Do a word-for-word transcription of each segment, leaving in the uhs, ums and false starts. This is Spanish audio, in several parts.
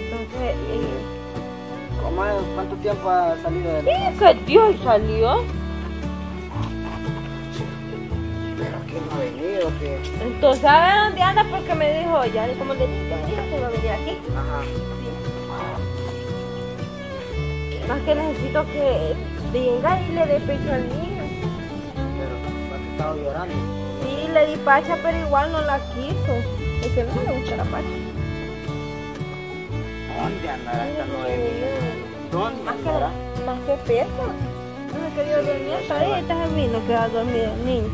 Entonces, eh, ¿cómo, ¿cuánto tiempo ha salido de la casa? Sí, que Dios salió. Pero que no ha venido, que... Entonces, ¿sabe dónde anda? Porque me dijo, ya le como le dije que iba a venir aquí. Ajá. Sí. Más que necesito que venga y le dé pecho al niño. Pero, ¿no estaba llorando? Sí, le di pacha, pero igual no la quiso. Es que no le gusta la pacha. ¿Dónde andará esta nueve? ¿Dónde andará? Más que peso. No me he querido dormir hasta ahí. Estás en vino que va a dormir el niño.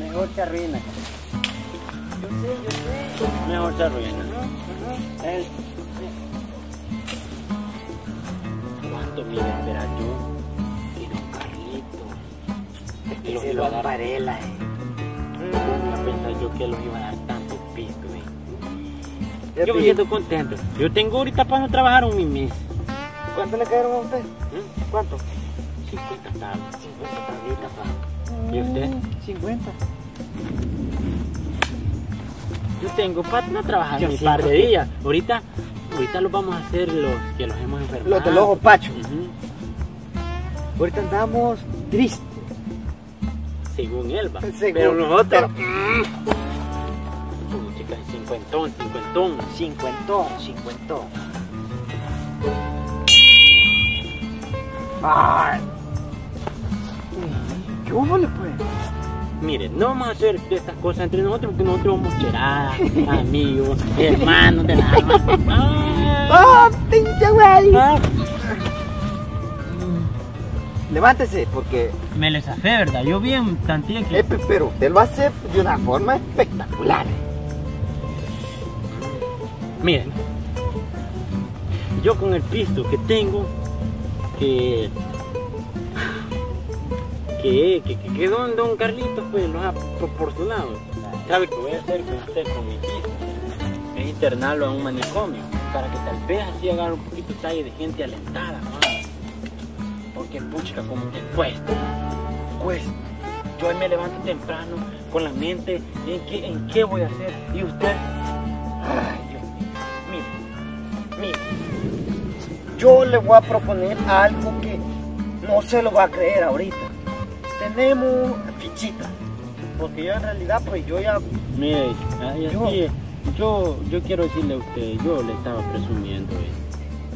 Mejor te arruinas. Yo sé, yo sé. Mejor te arruinas. ¿Cuánto mira esperar yo? Y los carritos. Y los de las parelas, eh. Pensar yo que los iba a dar tanto pico, eh. Yo me siento contento. Yo tengo ahorita para no trabajar un mes. ¿Cuánto le quedaron a usted? ¿Mm? ¿Cuánto? cincuenta tablas. cincuenta tablitas, pa. ¿Y usted? cincuenta. Yo tengo para no trabajar un par de días. Ahorita, ahorita los vamos a hacer los que los hemos enfermado. Los del ojo pacho. Uh-huh. Ahorita andamos tristes. Según él va, según, pero nosotros... Pero... Chicas, cincuentón, cincuentón, cincuentón, cincuentón. Ay. ¿Qué hubo le puede? Miren, no vamos a hacer estas cosas entre nosotros porque nosotros somos cheradas, amigos, hermanos de la alma. ¡Oh, pinche güey! Ah. Levántese, porque... Me les hace, ¿verdad? Yo bien tantía que... Epe, pero usted lo hace de una forma espectacular. Miren, yo con el pisto que tengo, que... Que, que, que, que don, don Carlitos, pues, los ha proporcionado. ¿Sabe qué voy a hacer con usted, con mi pisto? Es internarlo a un manicomio, para que tal vez así agarre un poquito de talle de gente alentada, ¿no? Que pucha, como que cuesta, cuesta. Yo me levanto temprano con la mente en qué, en qué voy a hacer. Y usted, ay, Dios mío, mire, mire, yo le voy a proponer algo que no se lo va a creer ahorita. Tenemos fichitas, porque yo en realidad, pues yo ya, mire, yo, yo, yo quiero decirle a usted, yo le estaba presumiendo esto.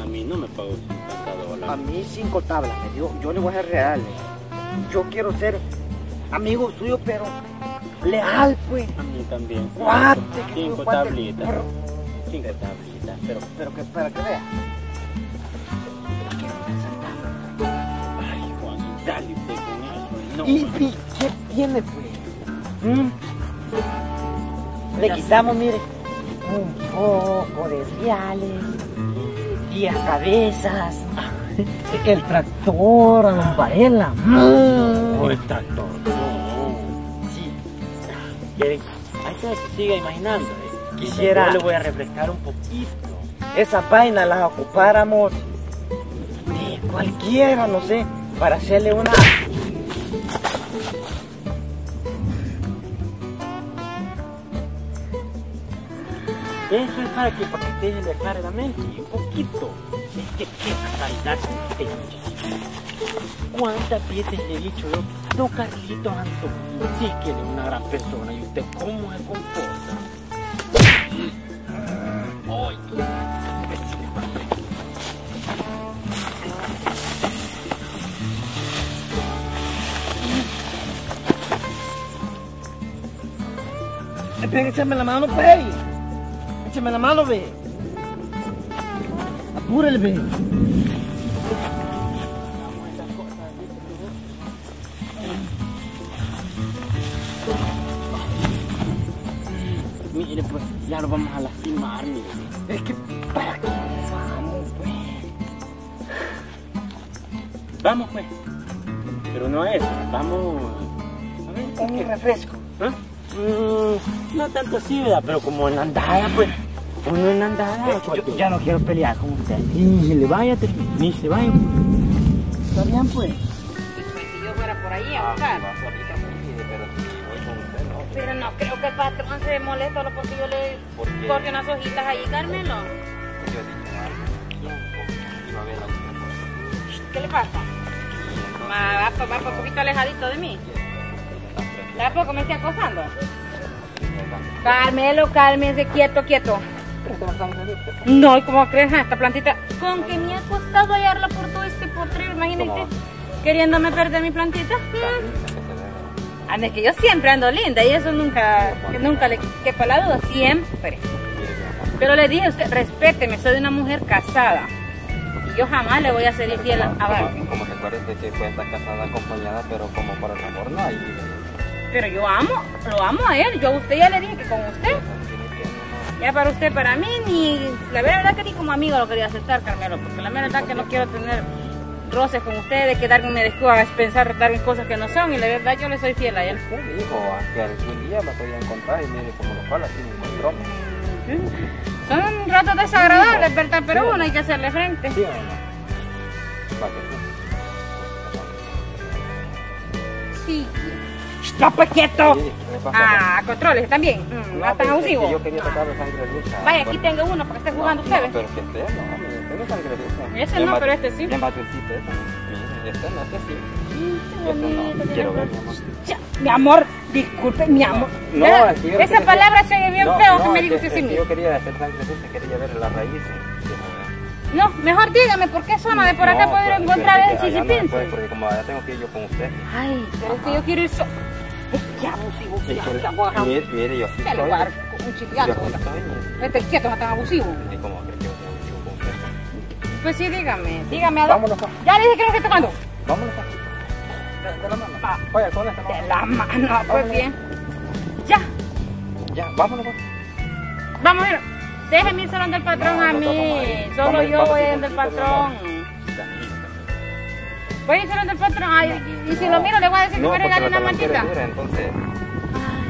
A mí no me pagó cincuenta dólares. A mí cinco tablas me dio. Yo le voy a ser real. Yo quiero ser amigo suyo, pero leal, pues. A mí también. Cuate, cinco tablitas. Pero... Cinco tablitas. Pero, pero que para que vea. Ay, Juan, dale usted con eso. No, ¿Y, ¿Y qué tiene, pues? ¿Mm? Le quitamos, mire, un poco de reales. Diez cabezas, el tractor, a la varela. O el tractor. Sí. ¿Quieren? Ahí está, que siga imaginando. Quisiera. Yo le voy a refrescar un poquito. Esas vainas las ocupáramos de cualquiera, no sé, para hacerle una. Eso es para que, para que te le aclare la mente un poquito. Este que caridad que te... ¿Cuántas veces le he dicho yo? No, Carlitos Anto, sí que es una gran persona. ¿Y usted cómo se comporta? Ay, tú... Espera que echarme la mano, pues. Échame la mano, ve. Apúrele, ve. Mire, pues, ya lo vamos a lastimar, mire. Es que, ¿para qué vamos, pues? Vamos, pues. Pero no es, vamos... A ver, con un refresco. ¿Eh? Mm, no tanto así, ¿verdad? Pero como en andada, pues. Uno en andada. Yo ya no quiero pelear con usted. Ni se le vaya, ni se vaya. Está bien, pues. Si yo fuera por ahí a buscar. voy con usted, ¿no? Pero no creo que el patrón se moleste solo porque yo le corte unas hojitas ahí, Carmelo. Pues yo he dicho algo. No. Iba a ver la última. ¿Qué le pasa? Va, va, va un poquito alejadito de mí. ¿La poco me está acosando? Carmelo, cálmese, quieto, quieto. No, ¿y cómo crees? Esta plantita, con que me ha costado hallarla por todo este potrero, imagínate, queriéndome perder mi plantita. Ah, es que yo siempre ando linda y eso nunca, nunca le quepa la duda, siempre. Pero le dije a usted, respéteme, soy una mujer casada. Yo jamás le voy a ser infiel a Barbie. Como se acuerda, usted puede estar casada, acompañada, pero como por el amor no hay. Pero yo amo, lo amo a él. Yo a usted ya le dije que con usted. Ya para usted, para mí, ni la verdad que ni como amigo lo quería aceptar, Carmelo. Porque la verdad que no quiero tener roces con usted, de quedarme me descuidas, pensar darme cosas que no son. Y la verdad yo le soy fiel a él. Usted dijo que algún día la podía encontrar y mire cómo lo fala, así me encontró. Son ratos desagradables, ¿verdad? Pero bueno, hay que hacerle frente. Sí, sí. ¡No, pues quieto! Ah, controles también. Hasta abusivo. Yo quería tocar la sangre rusa. Vaya, aquí tengo uno para que esté jugando ustedes. Pero que este no, tengo sangre rusa. Ese no, pero este sí. Le matucito ese. Este no, este sí. Este no. Quiero ver, mi amor. Mi amor, disculpe, mi amor. No, esa palabra se oye bien feo que me dijo usted sin mí. Yo quería hacer sangre rusa, quería ver las raíces. No, mejor dígame, ¿por qué zona de por acá puedo encontrar el chichipince? Porque como ya tengo que ir yo con usted. Ay, pero es que yo quiero ir so... ¡Qué abusivo! Sí, mire, mire, yo sí soy. Un chiquiazo. Este quieto, no tan abusivo. ¿Y cómo crees que yo soy abusivo con usted? Pues sí, dígame. Dígame a dónde. Ya le dije que no estoy tomando. Vámonos. De la mano. Oye, con esta mano. De la mano, pues bien. Ya. Ya, vámonos. Vamos, mira. Déjeme el salón del patrón a mí. Solo yo voy en el patrón. Voy a ir solo del patrón. Ay, y si no, lo miro le voy a decir no, que me regale una mantita. Mira, entonces... Ay,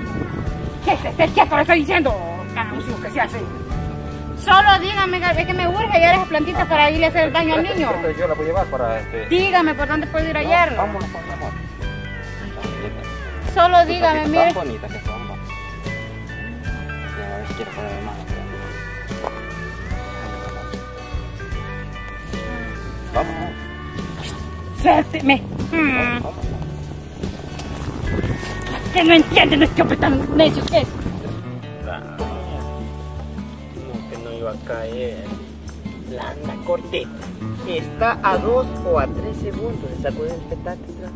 ¿qué es este quieto? Le estoy diciendo, canabusivo, que se hace. Solo dígame, es que me urge hallar esas plantitas para irle a hacer daño al niño. Este, yo la voy a llevar para este... Dígame, ¿por dónde puedo ir a hallarlo? No, vámonos, por favor. Solo dígame, mire... Tan bonitas que son, va. A ver si quiero poner más. Vamos. Suélteme. Hmm. Que no entiende, no es que tan necio que es. Como que no iba a caer. La anda corte. Está a dos o a tres segundos de sacudir el espectáculo.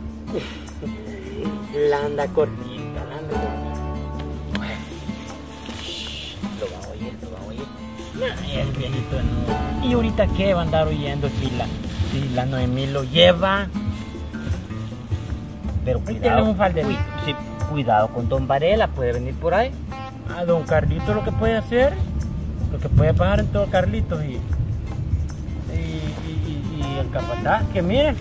La anda cortita, la anda cortita. Lo va a oír, lo va a oír. Nah, el viejito no. ¿Y ahorita qué va a andar oyendo, Fila? Sí, la Noemí lo lleva. Pero cuidado, un falde. Uy, sí, cuidado con don Varela, puede venir por ahí. A don Carlito lo que puede hacer, lo que puede pagar en todo Carlitos y, y, y, y, y el capataz, que miren.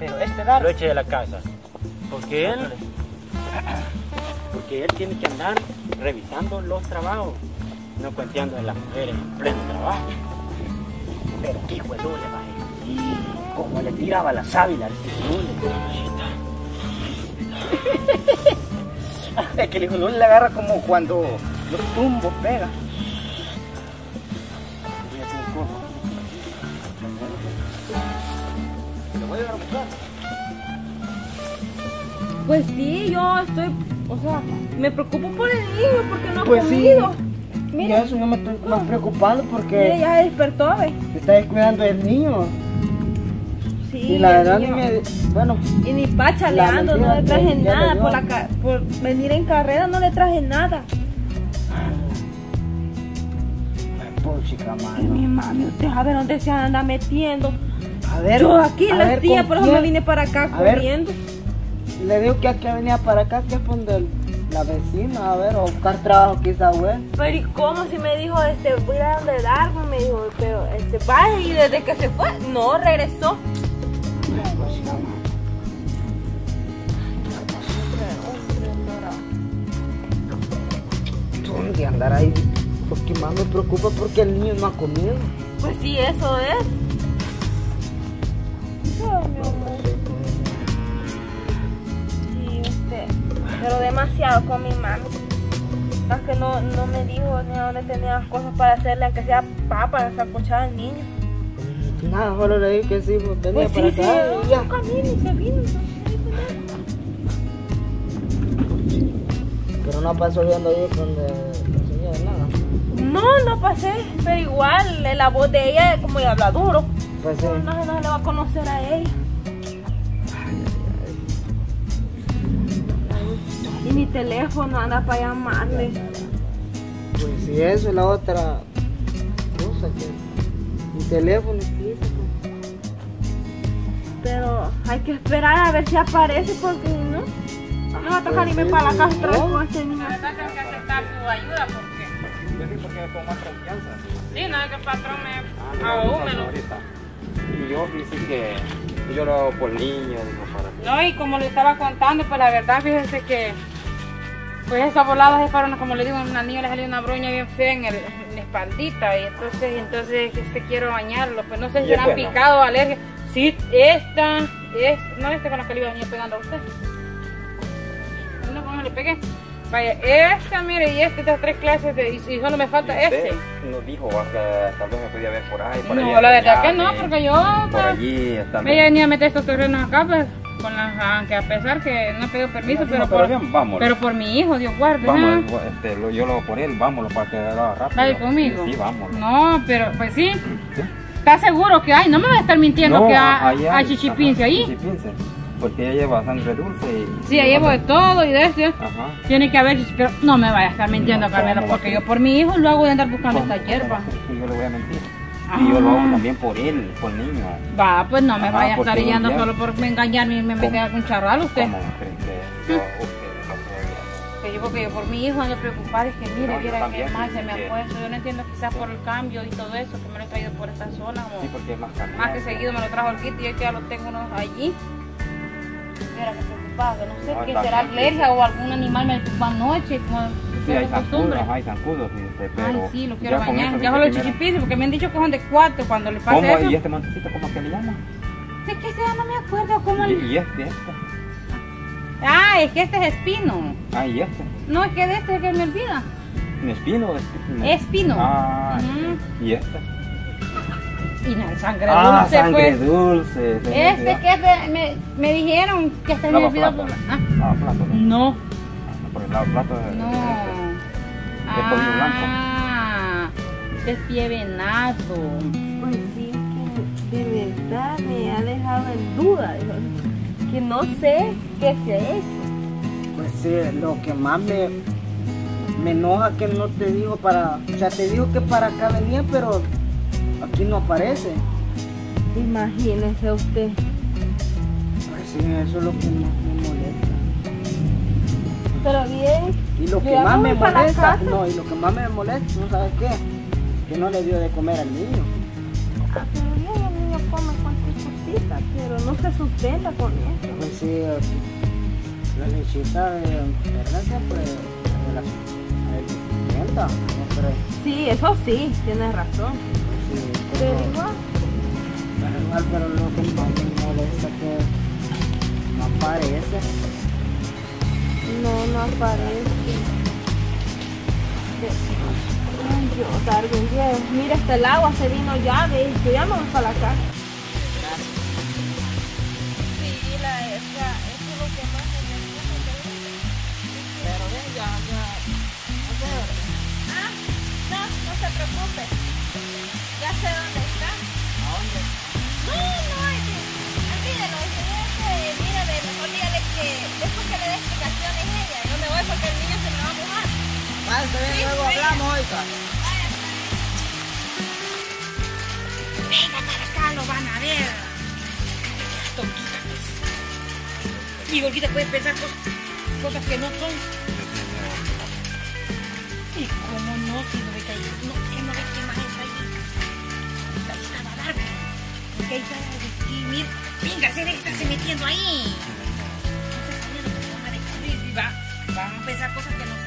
Pero este da lo eche de la casa. Porque él, porque él tiene que andar revisando los trabajos, no cuenteando a las mujeres en pleno trabajo. Pero qué hijo de doble, va. Como le tiraba la sábila al hijo. Es que el hijo de doble le agarra como cuando los tumbos pega. Voy a hacer un corno. ¿Lo voy a llevar a buscar? Pues sí, yo estoy, o sea, me preocupo por el niño porque no ha pues comido. Sí. Mira, ya eso yo me estoy más preocupado porque ella despertó, ¿ves? Se está descuidando del niño. Sí, y la verdad ni me, bueno, y ni pa chaleando, no le traje nada por la por venir en carrera, no le traje nada. Ay, por chica, mano. Mi mami, usted a ver dónde se anda metiendo. A ver, yo aquí las tías, por eso me vine para acá corriendo. Le digo que aquí venía para acá, que es donde la vecina, a ver, a buscar trabajo quizá, güey. Pero ¿y cómo? Si me dijo, este, voy a donde Darwin, me dijo, pero, este, vaya, y desde que se fue, no, regresó. ¿Dónde andar ahí? Porque más me preocupa porque el niño no ha comido. Pues sí, eso es. Oh, mi amor. pero demasiado con mi mami. Más que no, no me dijo ni a dónde tenía las cosas para hacerle, aunque sea papas, sacochar al niño. Nada, solo le dije que sí, pues tenía pues para sí, acá, sí, y ya. Camino y se vino. Pero no pasó viendo ahí donde no se nada. No, no pasé, pero igual la voz de ella, como ella habla duro, pues sí. No, no, no le va a conocer a ella. Y mi teléfono anda para llamarle. Pues si eso es la otra cosa que... Mi teléfono explica. Pero hay que esperar a ver si aparece porque no... No va a tocar irme para la casa otra vez con este niño. La verdad que hay que aceptar tu ayuda porque... Yo porque con más confianza. Sí, no es que el patrón me... ahúmelo. Y yo dije que... Yo lo hago por niños, digo, para mí. No, y como le estaba contando, pues la verdad, fíjense que pues esas voladas es para una, como le digo, a una niña le salió una broña bien fea en, el, en la espaldita, y entonces, entonces, este quiero bañarlo, pues no sé si eran picados, alergia. Sí, esta, es, no, esta con la que le iba a venir pegando a usted. No, ¿cómo le pegué? Vaya, esta, mire, y esta, estas tres clases, de, y, y solo me falta este. No dijo que tal vez me podía ver por ahí, por no, allí. No, la verdad que no, porque yo por pues, allí me venía a meter estos terrenos acá, pues, con las, aunque a pesar que no he pedido permiso, pero, pero, por, pero por mi hijo, Dios guarde. Vamos, este, lo, yo lo voy por él, vámonos para que haga rápido. ¿Vale conmigo? Sí, sí, vámonos. No, pero pues sí. ¿Estás seguro que hay? No me vas a estar mintiendo no, que hay, hay chichipince ahí. Chichipince. Porque ella lleva sangre dulce y... Sí, ella llevo de todo y de esto. Ajá. Tiene que haber... Pero no me vaya a estar mintiendo, no, Carmela, porque yo por mi hijo lo hago de andar buscando esta hierba. Yo le voy a mentir. Ajá. Y yo lo hago también por él, por niño. Va, pues no me Ajá, vaya a estar guiando solo por me engañarme y me meter algún charral usted. ¿Cómo cree que usted no puede? Yo por mi hijo ando preocupada, es que mire, no, viera que más se me ha puesto. Yo no entiendo quizás por el cambio y todo eso, que me lo he traído por esta zona. O sí, porque es más caro. Más que seguido me lo trajo el kit y yo ya lo tengo unos allí. Que preocupado, no sé no, qué será alergia o algún animal me preocupa anoche como sí, hay zancudos, hay zancudos pero ay, sí, lo quiero ya bañar, ya los chichipices porque me han dicho que son de cuatro cuando le pase eso. ¿Y este mantecito cómo que le llama? ¿De qué se llama? No me acuerdo cómo le... ¿Y este, este? Ah, es que este es espino. Ah, ¿y este? No, es que de este es que me olvida. ¿Espino? Espino. Espino. Ah, uh-huh. ¿Y este? Y no, sangre dulce. Ah, sangre pues. Dulce. Este que es de, me, me dijeron que este me olvidó. Por... Ah. Lava plato. No. No, porque el lava plato es no. De pollo blanco. Ah, este es pie venado. Pues sí, que de verdad me ha dejado en duda. Que no sé qué es eso. Pues sí, lo que más me, me enoja que no te digo para. O sea, te digo que para acá venía, pero. Aquí no aparece. Imagínese usted. Pues sí, eso es lo que más me molesta. Pero bien. Y lo que más me molesta, no, y lo que más me molesta, ¿no sabes qué? Que no le dio de comer al niño. Ah, pero bien, el niño come con sus cositas, pero no se sustenta con eso. Pues sí, la lechita de Fernanda, pues, de la sustenta, no creo. Sí, eso sí, tienes razón. Pero igual, pero lo que más me molesta que no aparece. No, no aparece. Ay, Dios, algún día. Mira, hasta el agua se vino ya, ve, que ya vamos para la casa. Sí, la esa, eso es lo que más me molesta. Pero ven, ya, ya. Ah, no, no se preocupe. Ya sé dónde está. ¿A dónde? No, no, es que... Olvídelo, el señor es que... Mira, mejor dígale que... Después que le dé explicaciones ella. Yo me voy porque el niño se me va a mojar. Vale, entonces sí, luego venga. Hablamos, oiga. Vaya, vaya. Venga para acá, lo van a ver. Tonquita, pues. Y Olguita puede pensar cosas, cosas que no son. Y cómo no, si no ve que hay... No, que no ve que más está ahí. Venga, se debe estarse metiendo ahí. Entonces, ¿no? Vamos a empezar cosas que no.